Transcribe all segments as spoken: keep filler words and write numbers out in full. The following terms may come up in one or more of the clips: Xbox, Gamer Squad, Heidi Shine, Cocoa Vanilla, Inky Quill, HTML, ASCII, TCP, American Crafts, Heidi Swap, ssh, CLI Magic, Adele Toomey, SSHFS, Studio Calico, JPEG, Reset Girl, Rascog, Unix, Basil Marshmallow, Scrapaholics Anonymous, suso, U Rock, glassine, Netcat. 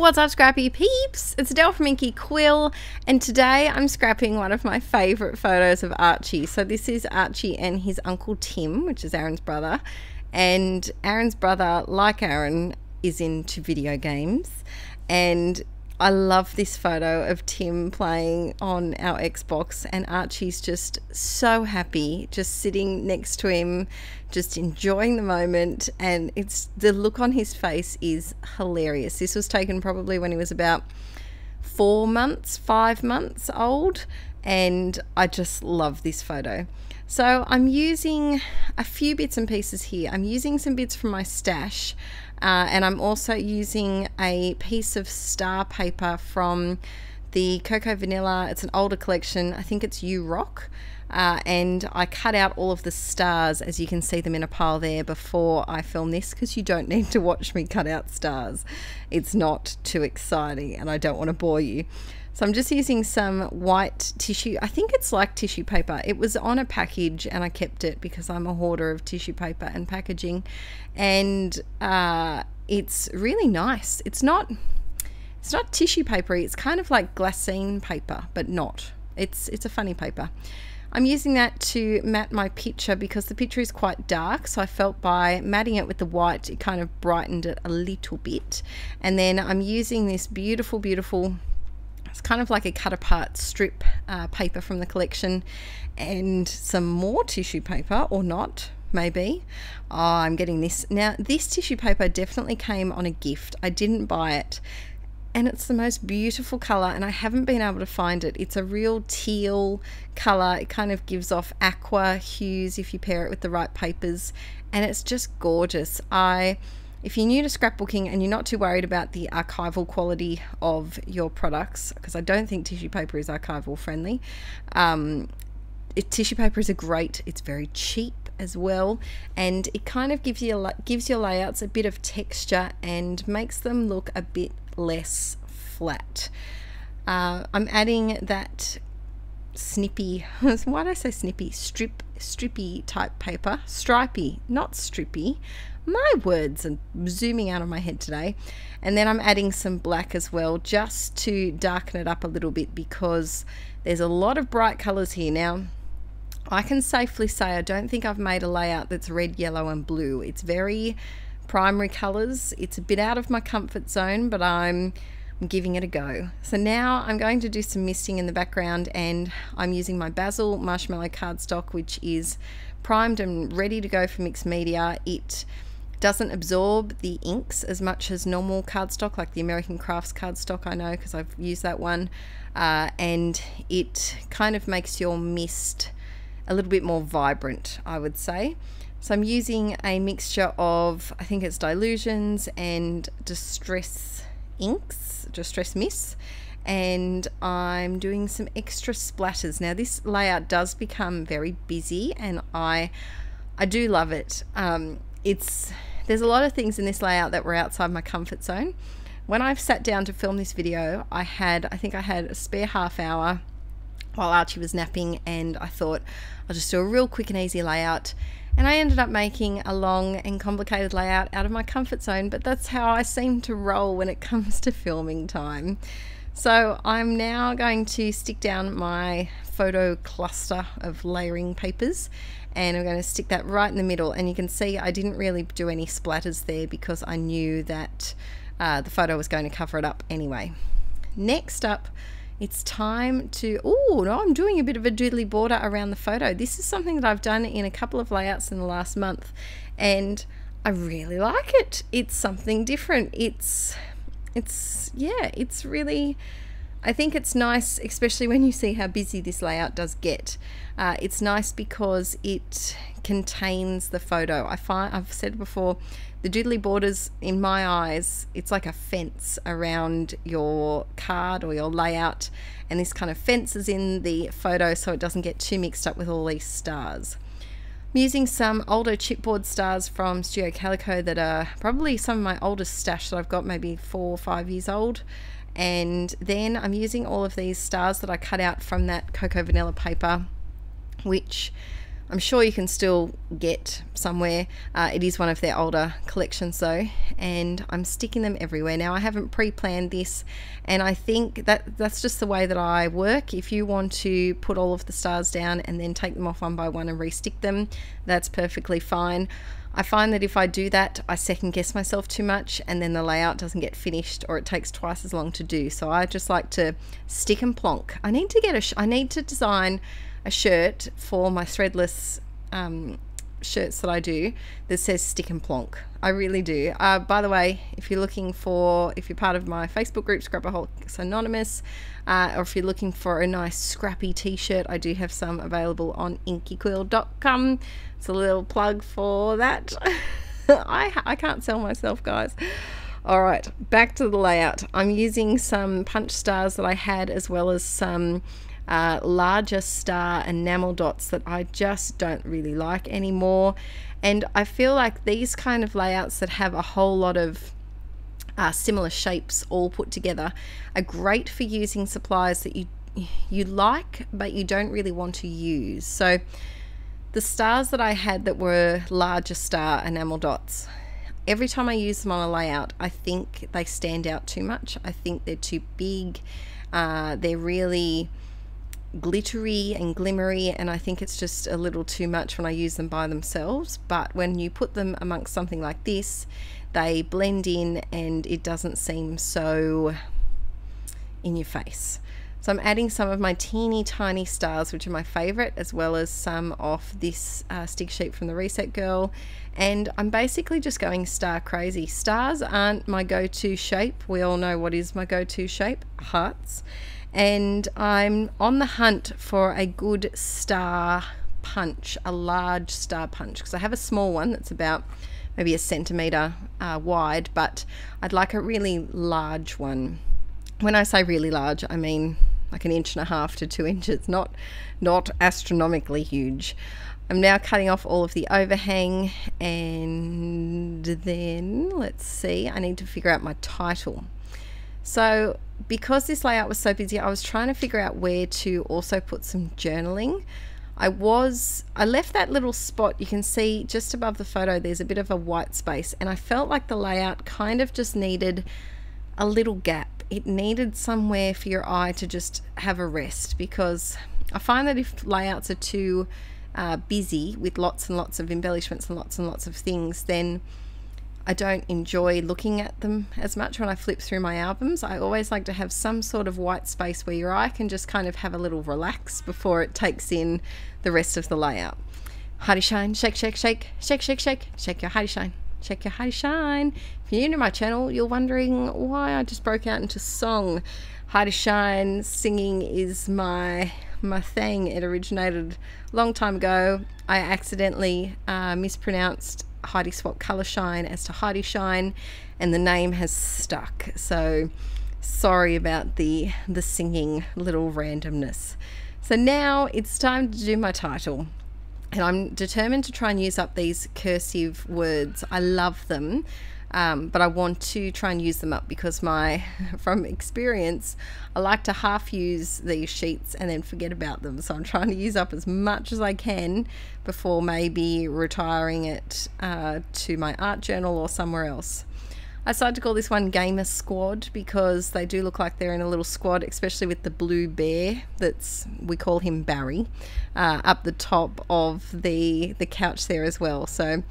What's up, Scrappy Peeps? It's Adele from Inky Quill, and today I'm scrapping one of my favourite photos of Archie. So this is Archie and his Uncle Tim, which is Aaron's brother, and Aaron's brother, like Aaron, is into video games, and I love this photo of Tim playing on our Xbox, and Archie's just so happy, just sitting next to him, just enjoying the moment. And it's the look on his face is hilarious. This was taken probably when he was about four months, five months old. And I just love this photo. So I'm using a few bits and pieces here. I'm using some bits from my stash. Uh, and I'm also using a piece of star paper from the Cocoa Vanilla. It's an older collection. I think it's U Rock. Uh, and I cut out all of the stars, as you can see them in a pile there, before I film this, because you don't need to watch me cut out stars. It's not too exciting and I don't want to bore you. So I'm just using some white tissue. I think it's like tissue paper. It was on a package and I kept it because I'm a hoarder of tissue paper and packaging. And uh, it's really nice. It's not, it's not tissue papery. It's kind of like glassine paper, but not. It's, it's a funny paper. I'm using that to matte my picture because the picture is quite dark, so I felt by matting it with the white, it kind of brightened it a little bit. And then I'm using this beautiful, beautiful, it's kind of like a cut apart strip uh, paper from the collection, and some more tissue paper, or not, maybe. Oh, I'm getting this. Now, this tissue paper definitely came on a gift. I didn't buy it. And it's the most beautiful color, and I haven't been able to find it. It's a real teal color. It kind of gives off aqua hues if you pair it with the right papers, and it's just gorgeous. I, if you're new to scrapbooking and you're not too worried about the archival quality of your products, because I don't think tissue paper is archival friendly, um, it, tissue paper is a great, it's very cheap as well, and it kind of gives you gives your layouts a bit of texture and makes them look a bit less flat. Uh, I'm adding that snippy, why did I say snippy? Strip, strippy type paper. Stripy, not strippy. My words are zooming out of my head today. And then I'm adding some black as well, just to darken it up a little bit, because there's a lot of bright colors here. Now, I can safely say I don't think I've made a layout that's red, yellow, and blue. It's very primary colors. It's a bit out of my comfort zone, but I'm giving it a go. So now I'm going to do some misting in the background, and I'm using my Basil Marshmallow cardstock, which is primed and ready to go for mixed media. It doesn't absorb the inks as much as normal cardstock, like the American Crafts cardstock, I know because I've used that one, uh, and it kind of makes your mist a little bit more vibrant, I would say. So I'm using a mixture of, I think it's Dilutions and Distress inks, Distress Mists, and I'm doing some extra splatters. Now this layout does become very busy, and I I do love it. Um, it's there's a lot of things in this layout that were outside my comfort zone. When I've sat down to film this video, I had, I think I had a spare half hour while Archie was napping, and I thought I'll just do a real quick and easy layout. And I ended up making a long and complicated layout out of my comfort zone, but that's how I seem to roll when it comes to filming time. So I'm now going to stick down my photo cluster of layering papers, and I'm going to stick that right in the middle. And you can see I didn't really do any splatters there because I knew that uh, the photo was going to cover it up anyway. Next up, it's time to, oh no, I'm doing a bit of a doodly border around the photo. This is something that I've done in a couple of layouts in the last month, and I really like it. It's something different. It's, it's, yeah, it's really, I think it's nice, especially when you see how busy this layout does get. Uh, it's nice because it contains the photo. I find, I've said before, the doodly borders, in my eyes, it's like a fence around your card or your layout, and this kind of fence is in the photo so it doesn't get too mixed up with all these stars. I'm using some older chipboard stars from Studio Calico that are probably some of my oldest stash that I've got, maybe four or five years old. And then I'm using all of these stars that I cut out from that Cocoa Vanilla paper, which I'm sure you can still get somewhere. Uh, it is one of their older collections though, and I'm sticking them everywhere. Now I haven't pre-planned this, and I think that that's just the way that I work. If you want to put all of the stars down and then take them off one by one and restick them, that's perfectly fine. I find that if I do that, I second guess myself too much, and then the layout doesn't get finished, or it takes twice as long to do. So I just like to stick and plonk. I need to get a sh I need to design a shirt for my threadless um, shirts that I do that says stick and plonk. I really do. Uh, by the way, if you're looking for, if you're part of my Facebook group, Scrapaholics Anonymous, uh, or if you're looking for a nice scrappy t-shirt, I do have some available on inky quill dot com. It's a little plug for that. I, I can't sell myself, guys. All right, back to the layout. I'm using some punch stars that I had, as well as some Uh, larger star enamel dots that I just don't really like anymore. And I feel like these kind of layouts that have a whole lot of uh, similar shapes all put together are great for using supplies that you you like but you don't really want to use. So the stars that I had that were larger star enamel dots, every time I use them on a layout, I think they stand out too much. I think they're too big. Uh, they're really glittery and glimmery, and I think it's just a little too much when I use them by themselves. But when you put them amongst something like this, they blend in and it doesn't seem so in your face. So I'm adding some of my teeny tiny stars, which are my favorite, as well as some off this uh, stick sheet from the Reset Girl. And I'm basically just going star crazy. Stars aren't my go-to shape. We all know what is my go-to shape, hearts. And I'm on the hunt for a good star punch, a large star punch, because I have a small one that's about maybe a centimeter uh, wide, but I'd like a really large one. When I say really large, I mean like an inch and a half to two inches, not, not astronomically huge. I'm now cutting off all of the overhang, and then let's see, I need to figure out my title. So because this layout was so busy, I was trying to figure out where to also put some journaling. I was, I left that little spot, you can see just above the photo, there's a bit of a white space, and I felt like the layout kind of just needed a little gap. It needed somewhere for your eye to just have a rest, because I find that if layouts are too uh, busy with lots and lots of embellishments and lots and lots of things, then I don't enjoy looking at them as much when I flip through my albums. I always like to have some sort of white space where your eye can just kind of have a little relax before it takes in the rest of the layout. Heidi Shine, shake, shake, shake, shake, shake, shake, shake your Heidi Shine, shake your Heidi Shine. If you're new to my channel, you're wondering why I just broke out into song. Heidi Shine singing is my my thing. It originated a long time ago. I accidentally uh, mispronounced Heidi Swap Color Shine as to Heidi Shine, and the name has stuck, so sorry about the the singing little randomness. So now it's time to do my title, and I'm determined to try and use up these cursive words. I love them, um, but I want to try and use them up, because my from experience, I like to half use these sheets and then forget about them. So I'm trying to use up as much as I can before maybe retiring it uh, to my art journal or somewhere else. I decided to call this one Gamer Squad, because they do look like they're in a little squad, especially with the blue bear that's, we call him Barry, uh, up the top of the the couch there as well. So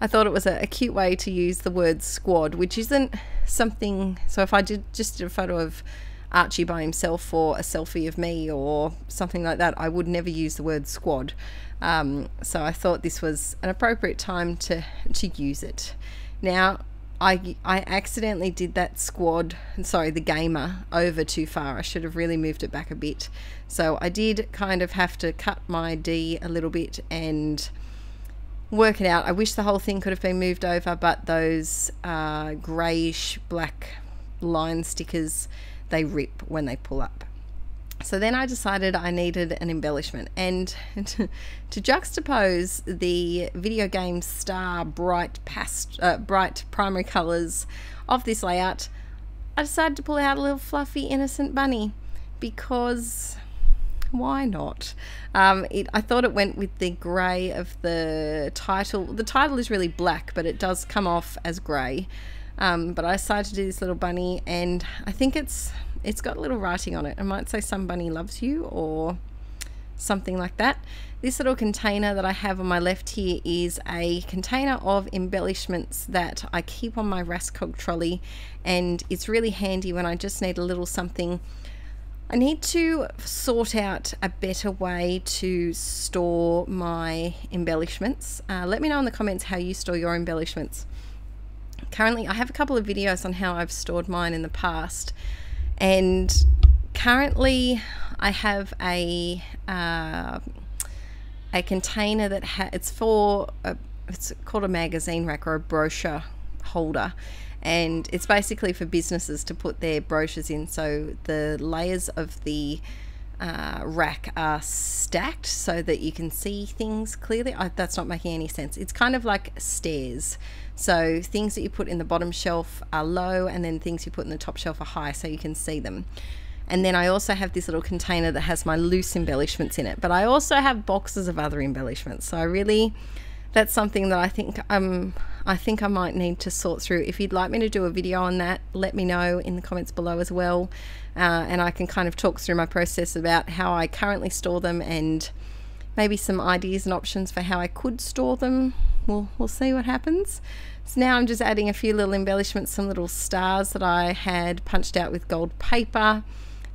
I thought it was a, a cute way to use the word squad, which isn't something, so if I did just did a photo of Archie by himself, or a selfie of me or something like that, I would never use the word squad. Um, so I thought this was an appropriate time to, to use it. Now, I, I accidentally did that squad, sorry, the gamer, over too far. I should have really moved it back a bit. So I did kind of have to cut my D a little bit and work it out. I wish the whole thing could have been moved over, but those uh, greyish black line stickers, they rip when they pull up. So then I decided I needed an embellishment, and to, to juxtapose the video game star bright past uh, bright primary colors of this layout, I decided to pull out a little fluffy innocent bunny, because why not? Um, it, I thought it went with the grey of the title. The title is really black, but it does come off as grey. Um, but I decided to do this little bunny, and I think it's it's got a little writing on it. I might say "Some Bunny Loves You" or something like that. This little container that I have on my left here is a container of embellishments that I keep on my Rascog trolley, and it's really handy when I just need a little something. I need to sort out a better way to store my embellishments. Uh, let me know in the comments how you store your embellishments. Currently, I have a couple of videos on how I've stored mine in the past, and currently I have a uh, a container that ha it's for a, it's called a magazine rack or a brochure holder, and it's basically for businesses to put their brochures in. So the layers of the uh, rack are stacked so that you can see things clearly. I, that's not making any sense. It's kind of like stairs. So things that you put in the bottom shelf are low, and then things you put in the top shelf are high, so you can see them. And then I also have this little container that has my loose embellishments in it, but I also have boxes of other embellishments. So I really, that's something that I think um I think I might need to sort through. If you'd like me to do a video on that, let me know in the comments below as well, uh, and I can kind of talk through my process about how I currently store them, and maybe some ideas and options for how I could store them. We'll, we'll see what happens. So now I'm just adding a few little embellishments, some little stars that I had punched out with gold paper.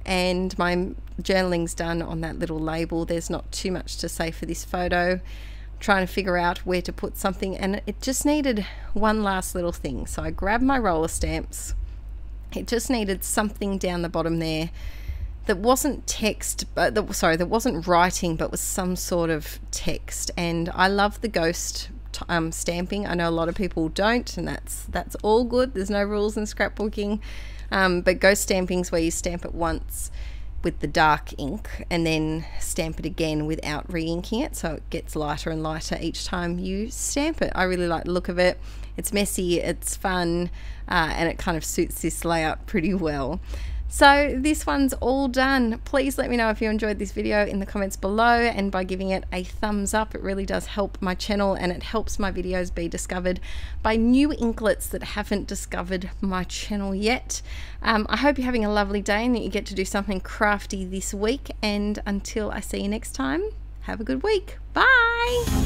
And my journaling's done on that little label. There's not too much to say for this photo. I'm trying to figure out where to put something, and it just needed one last little thing. So I grabbed my roller stamps. It just needed something down the bottom there that wasn't text, but that, sorry, that wasn't writing, but was some sort of text. And I love the ghost um, stamping. I know a lot of people don't, and that's that's all good. There's no rules in scrapbooking. Um, but ghost stamping's where you stamp it once with the dark ink and then stamp it again without re-inking it, so it gets lighter and lighter each time you stamp it. I really like the look of it. It's messy, it's fun, uh, and it kind of suits this layout pretty well. So this one's all done. Please let me know if you enjoyed this video in the comments below, and by giving it a thumbs up, it really does help my channel, and it helps my videos be discovered by new inklets that haven't discovered my channel yet. Um, I hope you're having a lovely day and that you get to do something crafty this week, and until I see you next time, have a good week. Bye!